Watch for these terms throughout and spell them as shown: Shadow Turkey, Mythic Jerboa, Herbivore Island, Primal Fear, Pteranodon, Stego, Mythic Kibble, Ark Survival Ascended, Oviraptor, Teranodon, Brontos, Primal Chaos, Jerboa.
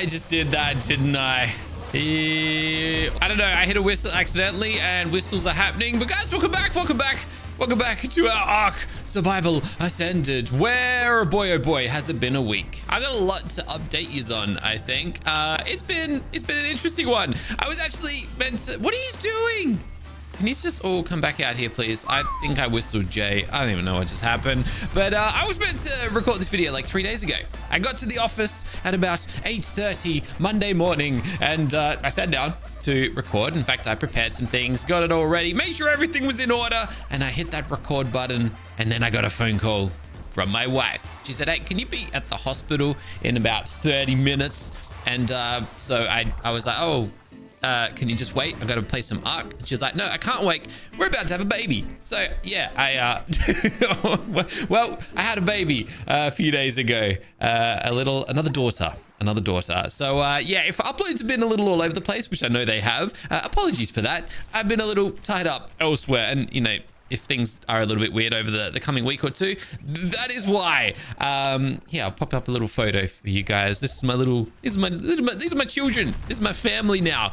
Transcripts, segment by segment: I just did that, didn't I? I don't know. I hit a whistle accidentally and whistles are happening. But guys, welcome back to our Ark Survival Ascended, where, boy oh boy, has it been a week. I got a lot to update yous on, I think. It's been an interesting one. I was actually meant to... What are you doing? Can you just all come back out here, please? I think I whistled Jay. I don't even know what just happened. But I was meant to record this video like 3 days ago. I got to the office at about 8:30 Monday morning, and I sat down to record. In fact, I prepared some things, got it all ready, made sure everything was in order, and I hit that record button, and then I got a phone call from my wife. She said, hey, can you be at the hospital in about 30 minutes? And so I was like, oh, can you just wait? I've got to play some Ark. And she was like, no, I can't wait. We're about to have a baby. So yeah, well, I had a baby a few days ago, another daughter. So yeah, if uploads have been a little all over the place, which I know they have, apologies for that. I've been a little tied up elsewhere, and you know, if things are a little bit weird over the coming week or two, that is why. Yeah, I'll pop up a little photo for you guys. This is my little, these are my children. This is my family now.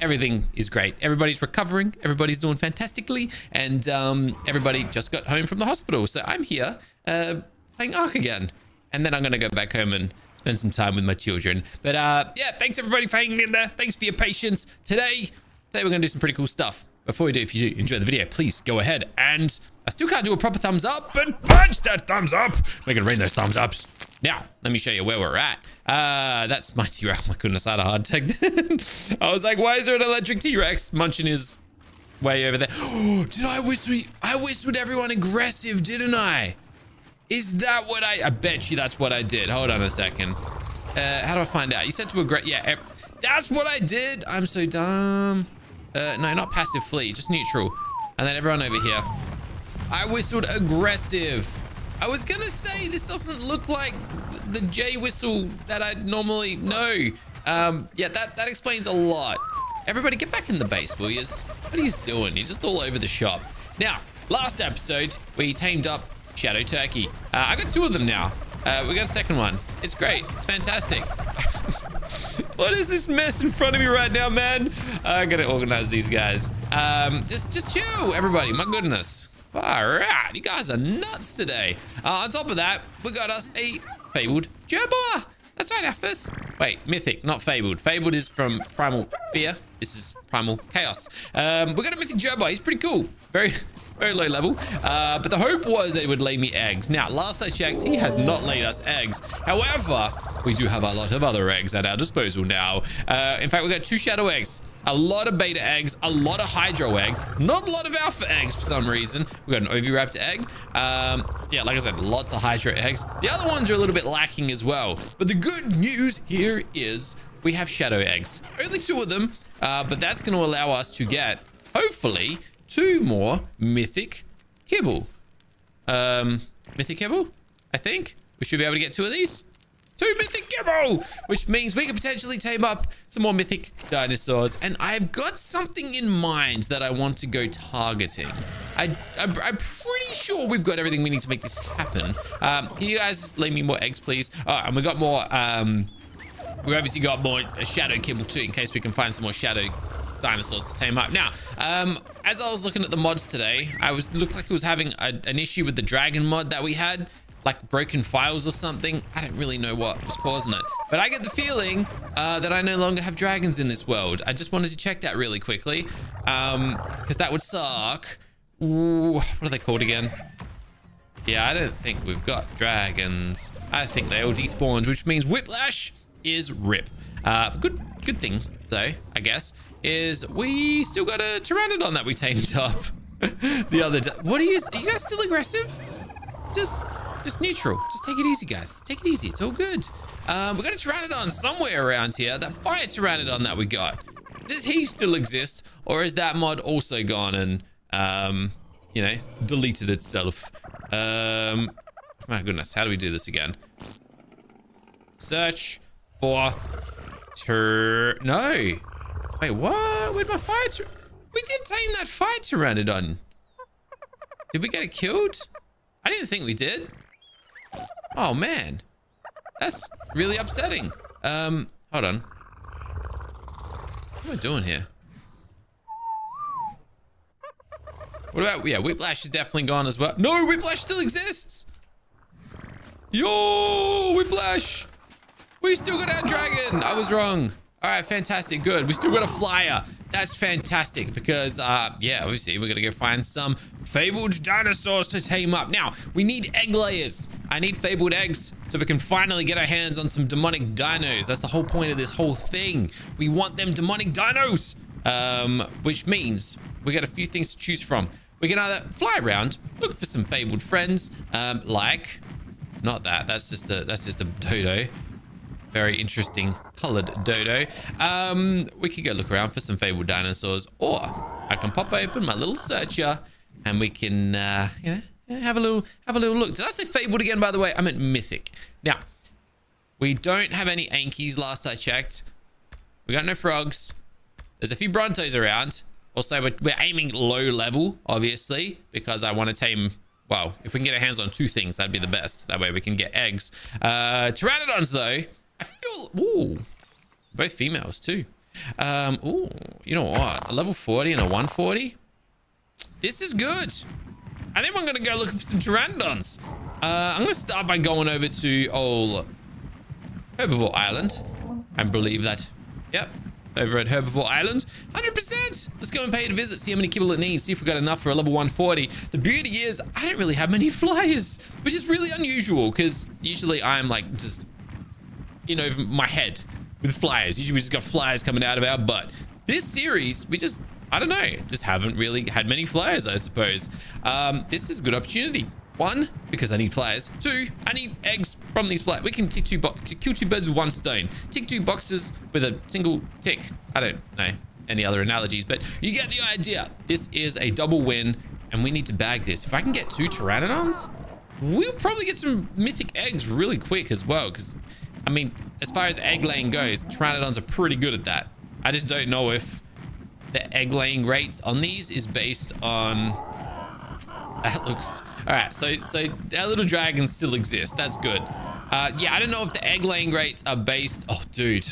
Everything is great. Everybody's recovering. Everybody's doing fantastically. And everybody just got home from the hospital. So I'm here playing Ark again. And then I'm going to go back home and spend some time with my children. But yeah, thanks everybody for hanging in there. Thanks for your patience. Today we're going to do some pretty cool stuff. Before we do, if you do enjoy the video, please go ahead and... I still can't do a proper thumbs up, but punch that thumbs up. We're going to rain those thumbs ups. Now, let me show you where we're at. That's my T-Rex. Oh my goodness, I had a heart attack then. I was like, why is there an electric T-Rex munching his way over there? Did I whistled everyone aggressive, didn't I? Is that what I bet you that's what I did. Hold on a second. How do I find out? You said to aggressive. Yeah, that's what I did. I'm so dumb. No, not passive flee, just neutral. And then everyone over here. I whistled aggressive. I was gonna say this doesn't look like the J whistle that I normally know. Yeah, that explains a lot. Everybody get back in the base, will you? What are you doing? You're just all over the shop. Now, last episode, we tamed up Shadow Turkey. I got two of them now. We got a second one. It's great. It's fantastic. What is this mess in front of me right now, man? I gotta organize these guys. Just chill, everybody. My goodness. All right, you guys are nuts today. On top of that, we got us a fabled Jerboa. That's right, our first... Wait, mythic, not fabled. Fabled is from Primal Fear. This is Primal Chaos. We got a mythic Jerboa. He's pretty cool. Very low level. But the hope was that he would lay me eggs. Now, last I checked, he has not laid us eggs. However, we do have a lot of other eggs at our disposal now. In fact, we got 2 shadow eggs, a lot of beta eggs, a lot of hydro eggs, not a lot of alpha eggs for some reason. We got an Oviraptor egg. Yeah, like I said, lots of hydro eggs. The other ones are a little bit lacking as well. But the good news here is we have shadow eggs. Only 2 of them, but that's going to allow us to get, hopefully, 2 more mythic kibble. Mythic kibble, I think. We should be able to get 2 of these. 2 mythic kibble, which means we could potentially tame up some more mythic dinosaurs. And I've got something in mind that I want to go targeting. I'm pretty sure we've got everything we need to make this happen. Can you guys leave me more eggs, please? Oh, and we got more, we obviously got more shadow kibble too, in case we can find some more shadow dinosaurs to tame up. Now, as I was looking at the mods today, looked like I was having an issue with the dragon mod that we had. Like broken files or something. I don't really know what was causing it, but I get the feeling that I no longer have dragons in this world. I just wanted to check that really quickly, because that would suck. Ooh, what are they called again? Yeah, I don't think we've got dragons. I think they all despawned, which means Whiplash is rip. Good thing though, I guess, is we still got a Teranodon that we tamed up the other day. What are you guys still aggressive? Just neutral. Just take it easy, guys. Take it easy. It's all good. We got a Pteranodon somewhere around here. That fire Pteranodon that we got. Does he still exist? Or is that mod also gone and, you know, deleted itself? My goodness. How do we do this again? Search for... No. Wait, what? Where'd my fire... We did tame that fire Pteranodon. Did we get it killed? I didn't think we did. Oh man, that's really upsetting. Hold on. What am I doing here? What about, yeah, Whiplash is definitely gone as well. No, Whiplash still exists. Yo, Whiplash. We still got our dragon. I was wrong. All right, fantastic. Good. We still got a flyer. That's fantastic because, yeah, obviously we're going to go find some fabled dinosaurs to tame up. Now, we need egg layers. I need fabled eggs so we can finally get our hands on some demonic dinos. That's the whole point of this whole thing. We want them demonic dinos, which means we got a few things to choose from. We can either fly around, look for some fabled friends, like, not that, that's just a dodo. Very interesting colored dodo. We could go look around for some fabled dinosaurs, or I can pop open my little searcher and we can you know, have a little look. Did I say fabled again, by the way? I meant mythic. Now, we don't have any Ankies last I checked. We got no frogs. There's a few Brontos around. Also, we're aiming low level, obviously, because I want to tame... Well, if we can get our hands on two things, that'd be the best. That way we can get eggs. Pteranodons, though... I feel, ooh, both females too. Ooh, you know what? A level 40 and a 140. This is good. I think I'm going to go look for some Pteranodons. I'm going to start by going over to old Herbivore Island. I believe that. Yep. Over at Herbivore Island. 100%. Let's go and pay it a visit. See how many kibble it needs. See if we got enough for a level 140. The beauty is I don't really have many flyers, which is really unusual because usually I'm like just... in over my head with flyers. Usually we just got flyers coming out of our butt. This series, we just, I don't know, just haven't really had many flyers, I suppose. This is a good opportunity. One, because I need flyers. Two, I need eggs from these flyers. We can tick kill two birds with one stone. Tick two boxes with a single tick. I don't know any other analogies, but you get the idea. This is a double win, and we need to bag this. If I can get two Pteranodons, we'll probably get some mythic eggs really quick as well, because... I mean, as far as egg laying goes, Pteranodons are pretty good at that. I just don't know if the egg laying rates on these is based on... That looks... All right, so our little dragons still exist. That's good. Yeah, I don't know if the egg laying rates are based... Oh, dude.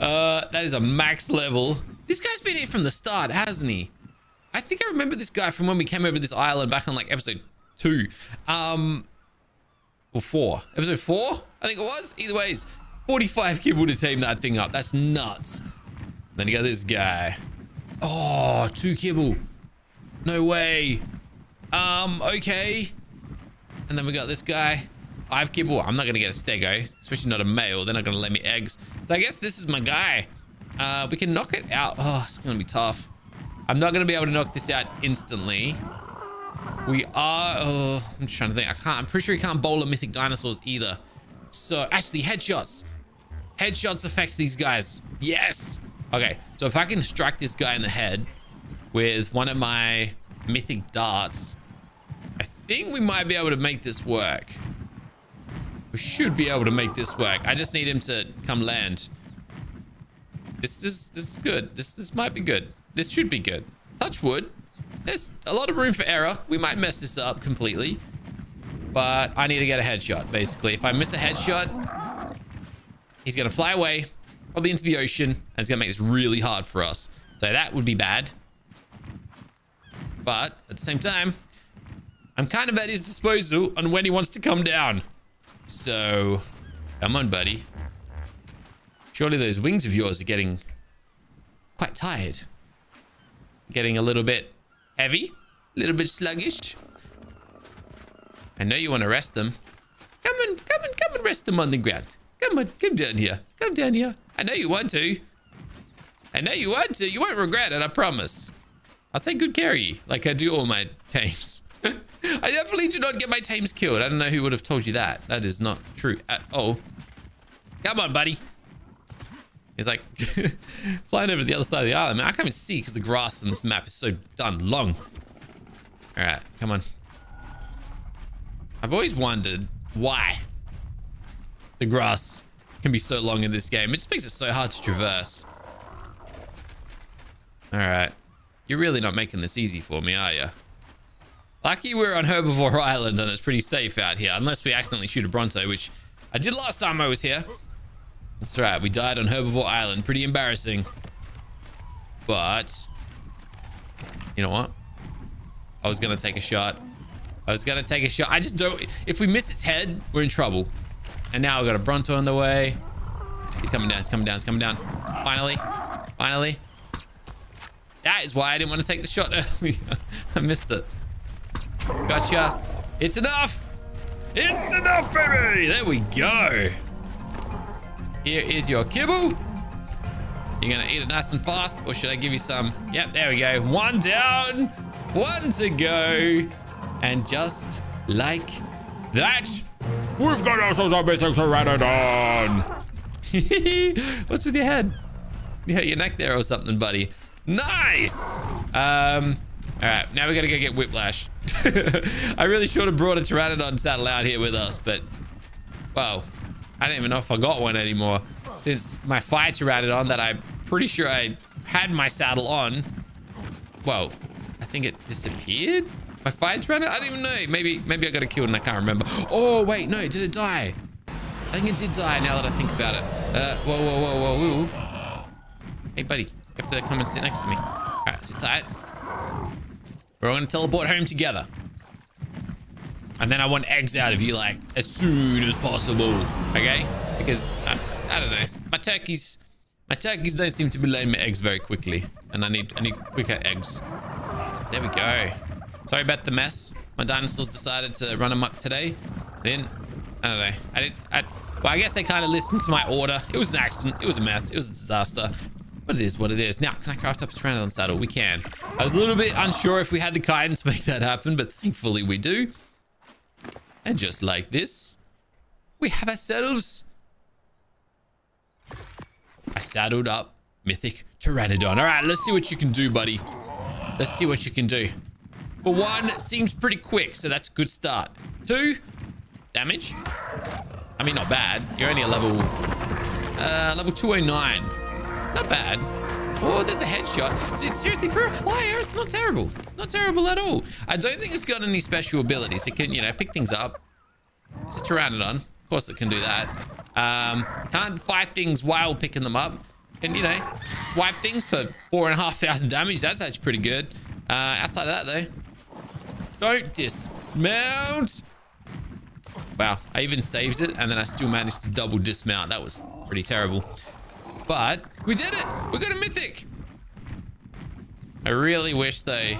That is a max level. This guy's been here from the start, hasn't he? I think I remember this guy from when we came over to this island back on, like, episode 2. Or 4. Episode 4? I think it was. Either ways, 45 kibble to tame that thing up. That's nuts. Then you got this guy. Oh, 2 kibble. No way. Okay. And then we got this guy. 5 kibble. I'm not going to get a stego, especially not a male. They're not going to lay me eggs. So I guess this is my guy. We can knock it out. Oh, it's going to be tough. I'm not going to be able to knock this out instantly. We are... Oh, I'm just trying to think. I'm pretty sure you can't bowl at mythic dinosaurs either. So, actually, headshots. Headshots affects these guys. Yes. Okay, so if I can strike this guy in the head with one of my mythic darts, I think we might be able to make this work. We should be able to make this work. I just need him to come land. This is good. This might be good. This should be good. Touch wood. There's a lot of room for error. We might mess this up completely. But I need to get a headshot, basically. If I miss a headshot, he's going to fly away, probably into the ocean, and it's going to make this really hard for us. So that would be bad. But at the same time, I'm kind of at his disposal on when he wants to come down. So, come on, buddy. Surely those wings of yours are getting quite tired. Getting a little bit heavy, a little bit sluggish. I know you want to rest them. Come and rest them on the ground. Come on, come down here. Come down here. I know you want to. I know you want to. You won't regret it, I promise. I'll take good care of you, like I do all my tames. I definitely do not get my tames killed. I don't know who would have told you that. That is not true at all. Come on, buddy. He's like flying over to the other side of the island. Man, I can't even see because the grass on this map is so done long. All right, come on. I've always wondered why the grass can be so long in this game. It just makes it so hard to traverse. All right. You're really not making this easy for me, are you? Lucky we're on Herbivore Island and it's pretty safe out here. Unless we accidentally shoot a Bronto, which I did last time I was here. That's right, we died on Herbivore Island. Pretty embarrassing. But you know what? I was gonna take a shot. I just don't. If we miss its head, we're in trouble. And now I've got a Bronto on the way. He's coming down. He's coming down. Finally. That is why I didn't want to take the shot earlier. I missed it. Gotcha. It's enough. It's enough, baby. There we go. Here is your kibble. You're gonna eat it nice and fast, or should I give you some? Yep, there we go. One down, one to go. And just like that, we've got ourselves a Mythic Teranodon. What's with your head? You hurt your neck there or something, buddy. Nice. All right, now we gotta go get Whiplash. I really should have brought a Teranodon saddle out here with us, but well, I don't even know if I got one anymore since my fire Teranodon that I'm pretty sure I had my saddle on. Well, I think it disappeared. My fire Teranodon? I don't even know. Maybe I got a kill and I can't remember. Oh, wait, no. Did it die? I think it did die now that I think about it. Whoa, whoa, whoa, whoa, whoa. Hey, buddy. You have to come and sit next to me. All right, sit tight. We're all going to teleport home together. And then I want eggs out of you, like, as soon as possible. Okay? Because, I don't know. My turkeys don't seem to be laying my eggs very quickly. And I need quicker eggs. There we go. Sorry about the mess. My dinosaurs decided to run amok today. Well, I guess they kind of listened to my order. It was an accident. It was a mess. It was a disaster. But it is what it is. Now, can I craft up a Teranodon saddle? We can. I was a little bit unsure if we had the guidance to make that happen, but thankfully we do. And just like this, we have ourselves a saddled up Mythic Teranodon. All right, let's see what you can do, buddy. Let's see what you can do. Well, one seems pretty quick, so that's a good start. Two, damage. I mean, not bad. You're only a level 209. Not bad. Oh, there's a headshot. Dude, seriously, for a flyer, it's not terrible. Not terrible at all. I don't think it's got any special abilities. It can, you know, pick things up. It's a Pteranodon. Of course it can do that. Can't fight things while picking them up. And, you know, swipe things for 4,500 damage. That's actually pretty good. Outside of that, though, don't dismount. Wow, I even saved it, and then I still managed to double dismount. That was pretty terrible. But we did it. We got a mythic. I really wish, though,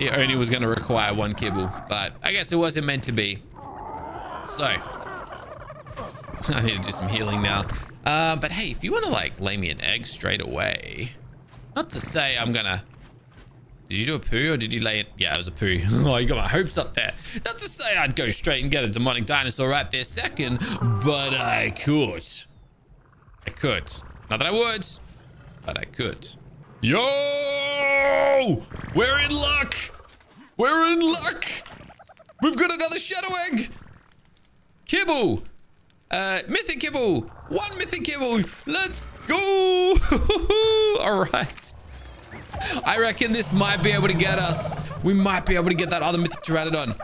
it only was going to require one kibble, but I guess it wasn't meant to be. So I need to do some healing now. But hey, if you want to like lay me an egg straight away, not to say I'm gonna. Did you do a poo or did you lay it? Yeah, it was a poo. Oh, you got my hopes up there. Not to say I'd go straight and get a demonic dinosaur right there second, but I could. Not that I would, but I could. Yo! We're in luck! We've got another shadow egg! Kibble! Mythic Kibble! One Mythic Kibble! Let's go! Alright. I reckon this might be able to get us. We might be able to get that other Mythic Teranodon.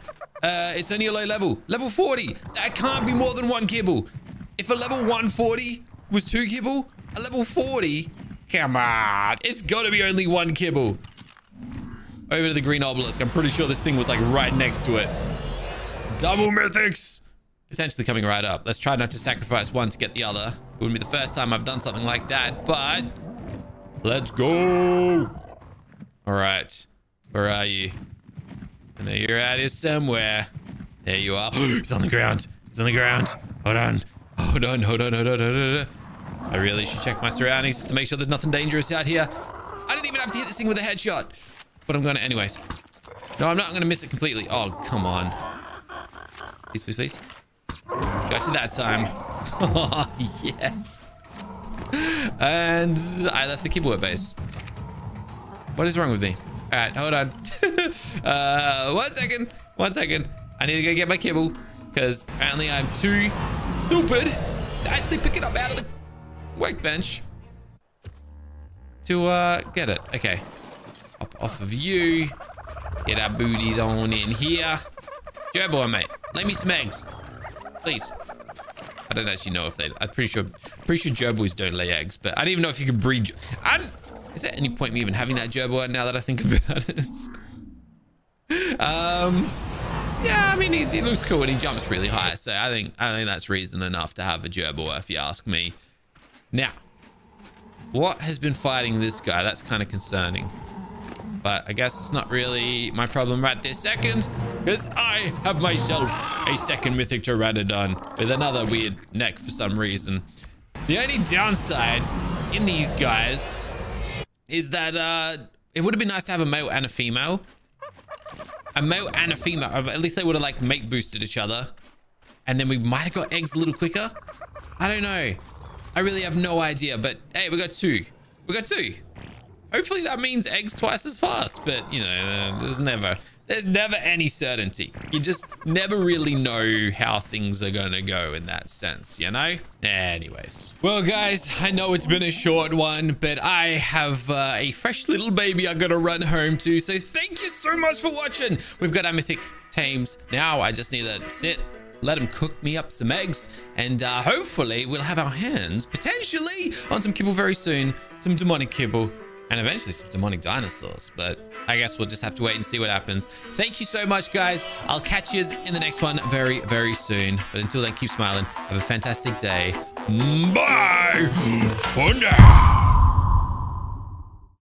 It's only a low level. Level 40. That can't be more than one kibble. If a level 140 was two kibble, a level 40... Come on. It's got to be only one kibble. Over to the green obelisk. I'm pretty sure this thing was like right next to it. Double mythics. Essentially coming right up. Let's try not to sacrifice one to get the other. It wouldn't be the first time I've done something like that, but... Let's go. All right. Where are you? I know you're out here somewhere. There you are. He's on the ground. Hold on. Hold on. I really should check my surroundings just to make sure there's nothing dangerous out here. I didn't even have to hit this thing with a headshot. But I'm going to anyways. No, I'm not going to miss it completely. Oh, come on. Please, please, please. Gotcha that time. Oh, yes. And I left the keyboard base. What is wrong with me? All right, hold on. 1 second. 1 second. I need to go get my kibble because apparently I'm too stupid to actually pick it up out of the workbench to get it. Okay. Up off of you. Get our booties on in here. Jerboa, mate. Lay me some eggs. Please. I don't actually know if they... I'm pretty sure Jerboas don't lay eggs, but I don't even know if you can breed... Is there any point in me even having that Jerboa now that I think about it? Yeah, I mean, he looks cool and he jumps really high, so I think that's reason enough to have a Jerboa, if you ask me. Now, what has been fighting this guy? That's kind of concerning. But I guess it's not really my problem right this second, because I have myself a second Mythic Pteranodon with another weird neck for some reason. The only downside in these guys is that it would have been nice to have a male and a female. A male and a female. At least they would have, like, mate boosted each other. And then we might have got eggs a little quicker. I don't know. I really have no idea. But, hey, we got two. We got two. Hopefully that means eggs twice as fast. But, you know, there's never any certainty. You just never really know how things are going to go in that sense, you know? Anyways. Well, guys, I know it's been a short one, but I have a fresh little baby I've got to run home to. So thank you so much for watching. We've got our mythic tames now. I just need to sit, let him cook me up some eggs, and hopefully we'll have our hands potentially on some kibble very soon. Some demonic kibble and eventually some demonic dinosaurs. But I guess we'll just have to wait and see what happens. Thank you so much, guys. I'll catch you in the next one very, very soon. But until then, keep smiling. Have a fantastic day. Bye for now.